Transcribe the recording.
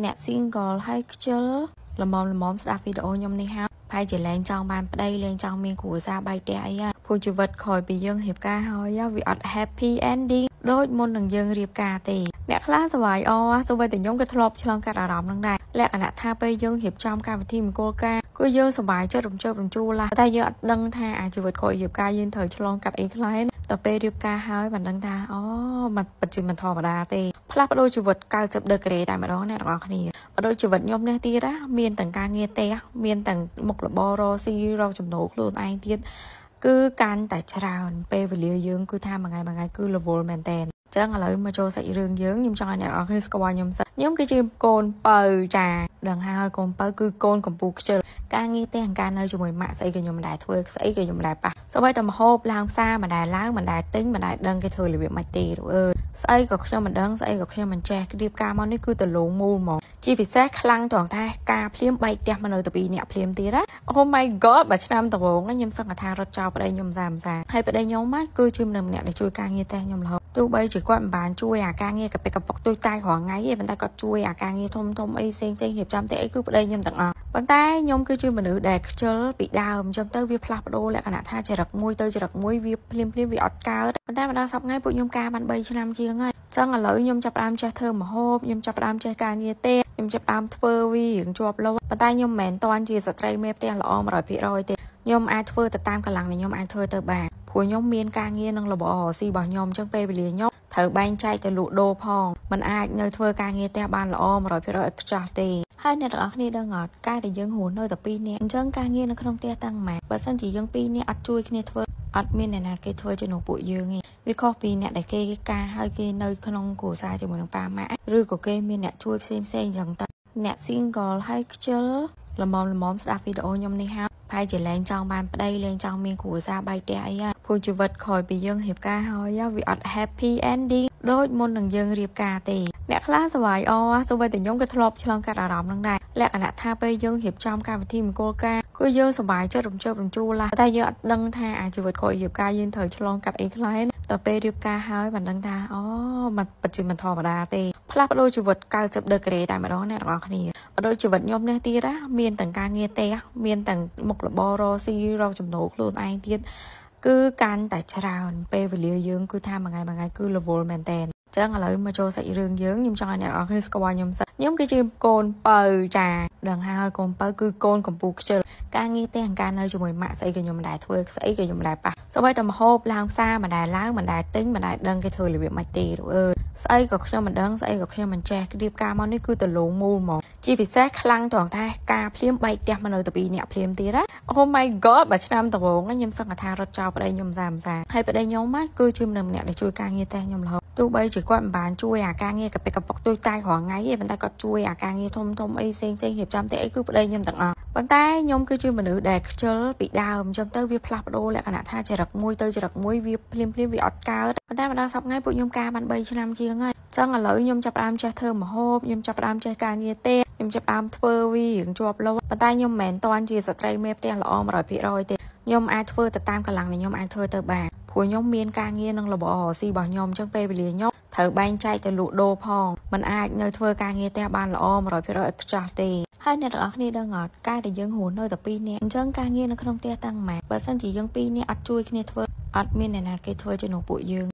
Nẹ xin có like chứ Lầm mong xa video nhóm này hao Phải chỉ lên trong bàn đây lên trong mình của ra bài trẻ ấy Phụ chủ vật khỏi bị dân hiệp ca hỏi Vì ọt happy ending Đôi môn đằng dân hiệp ca thì Nẹ khá xa vầy ô Xô về tình nhóm cái thôp cho lòng cả đảo đóng đằng này Lẹ ở nạ tha bây dân hiệp trong ca với team cô ca Cứ dân xa vầy chơi đồng chơi đồng chú là Ta dân ọt đăng tha à chủ vật khỏi hiệp ca dân thời cho lòng cả ý lên Tập bê điệp ca hai bản đăng ta mặt bật chìm mặt thò vào đá tê Phát đôi chủ vật ca dập được cái đấy tại mà đó nè đó này Và đôi chủ vật nhóm nè tiết á Miền tầng ca nghe tê á Miền tầng mục là bò rô si rô chùm nấu luôn anh tiết Cứ can tại chả rào bê về liều dưỡng cứ tham mà ngày cứ là vô mẹn tèn Chắc là lời mà cho sẽ rương dưỡng Nhưng cho anh nè đó khi sẽ qua nhóm sẵn Nhóm cái chìm côn bờ trà Đằng hai hơi côn bờ cứ côn cầm bù chơi Ca nghe tê hàng ca nơi cho mùi mạng xây kì nhóm đài thuê Xây kì nhóm đài bạc Sau bây tầm hộp là không xa mà đài láng mà đài tính mà đài đơn cái thừa là việc mạch tì đủ ơi Xây gọc cho mình đơn xây gọc cho mình trẻ Cái điệp ca mong nó cứ từ lỗ mù một Chỉ vì xác lăng toàn thai ca phim bay đẹp mà nơi tập y nẹ phim tí đó Oh my god bà chắc năm tập bốn Nhâm sân là tha rớt cho bà đây nhầm giảm giảm Hay bà đây nhóm mắt cứ chim nằm nẹ để chui ca nghe tê nhầm lộp Tôi bây chỉ quặn bán chui à ca nghe cặp bè cặp bọc tôi tay khoảng ngáy Bạn ta có chui à ca nghe thông thông y xanh xanh hiệp trăm tệ cứ bà đây nhầm tặng à Bạn ta nhóm cứ chim bà nữ đẹp chớ bị đau trong tớ viết lạp đô lại cả nạ tha chơi đặc môi viết phim viết ca ớt Bạn ta mà đang sọc ngay bộ nhóm ca bạn bay cho năm chiếng ơi Chắc là lỡ nhóm chập đam chơi thơ mà hộp nhóm chập đam chơi ca nghe tê nhóm chập đam thơ vi hướng chụp lâu Bạn ta nhóm mẹn toàn chia sạch rây mẹp tên là ôm rồi phía rồi tê Nhóm ai thơ tờ tam cả lặng này nhóm ai thơ tờ bà Phùi nhóm miên ca nghe nâng là bỏ xì bỏ nhóm chân bê bì lìa nhóm Thở banh chạy tờ lụ đô phong Mình ai nơi thơ ca nghe tê bàn là ôm rồi phía rồi cho tê Hai nè đó khi đang ngọt ca để dân hồn nơi tập pin nè chân ca nghe nó không tia tăng mà và sân chỉ dân pin nè ắt chui khi nè thưa ắt miên này là cây thưa cho nó bụi dương nghe vì copy nè để cây ca hơi cây nơi không cổ xa cho mình ba mã rư của cây miên nè chui xem dần tận nè single hay chứ là mong xa video nhóm này hao Phải chỉ lên trong bàn đây lên trong mình của ra bài trẻ ấy Phụ chủ vật khỏi bị dân hiệp ca hỏi Vì ọt happy ending Đôi môn đằng dân hiệp ca tì Nẹ khá xa vầy ô Xô bây tình nhóm cái thôp cho lòng cả đảo đóng đằng này Lẹ ở nạ tha bây dân hiệp trong ca với team cô ca Cứ dân xa vầy chơi đồng chú là Ta dân ọt đăng tha à chủ vật khỏi hiệp ca dân thời cho lòng cả ý lên Tập bê điệp ca hai bản đăng ta mặt bật chìm mặt thò vào đá tì Phát đôi chủ vật ca dập được cái đấy tại mà đó nè đó này Và đôi chủ vật nhóm nè tiết á Miền tầng ca nghe tê á Miền tầng mục là bò rô si rô chùm nấu luôn anh tiết Cứ can tại chả rào bê về liều dưỡng cứ tham mà ngày cứ là vô mẹn tèn Chắc là lời mà cho sẽ rương dưỡng Nhưng cho anh nè đó khi sẽ qua nhóm sẵn Nhóm cái chìm côn bờ trà Đằng hai hơi côn bờ cứ côn cầm bù chơi Ca nghe tê hàng ca nơi cho mùi mạng xây kì nhóm đài thuê Xây kì nhóm đài bạc Sau bây tầm hộp là không xa mà đài láng mà đài tính mà đài đơn cái thừa là việc mạch tì đủ ơi Xây gọc cho mình đơn, xây gọc cho mình trẻ Cái điệp ca mong nó cứ từ lỗ mù một Chỉ vì xác lăng toàn thai ca phim bay đẹp mà nơi tập y nẹ phim tí đó Oh my god bà chắc năm tập bốn Nhâm sân là tha rớt cho bà đây nhầm giảm giảm Hay bà đây nhóm mắt cứ chim nằm nẹ để chui ca nghe tê nhầm lộp Tôi bây chỉ quặn bán chui à ca nghe cặp bè cặp bọc tôi tay khoảng ngáy Bạn ta có chui à ca nghe thông y xanh hiệp trăm tệ cứ bà đây nhầm tặng à Bạn ta nhóm cứ chim bà nữ đẹp chớ bị đau Trong tớ viết lạp đô lại cả nạ tha chơi đặc môi viết phim viết ca ớt Bạn ta mà đang sọc ngay bộ nhóm ca bạn bay cho năm chiếng ơi Chắc là lỡ nhóm chập đam chơi thơ mà hộp Nhóm chập đam chơi ca nghe tê Nhóm chập đam thơ vi hướng chụp lâu Bạn ta nhóm mẹn toàn chia sạch rây mẹp tên là ôm rồi phía rồi tê Nhóm ai thơ tờ tam cả lặng này nhóm ai thơ tờ bà Phùi nhóm miên ca nghe nâng là bỏ xì bỏ nhóm chân bê bì lìa nhóm Thở banh chạy tờ lụ đô phong Mình ai nơi thơ ca nghe tê bàn là ôm rồi phía rồi cho tê Hai nè đó khi đang ngọt ca để dân hồn nơi tập pin nè Chân ca nghe nó không tia tăng mạc Và sân chỉ dân pin nè ắt chui khi nè thơ Admin này là cái thơ cho nó bụi dương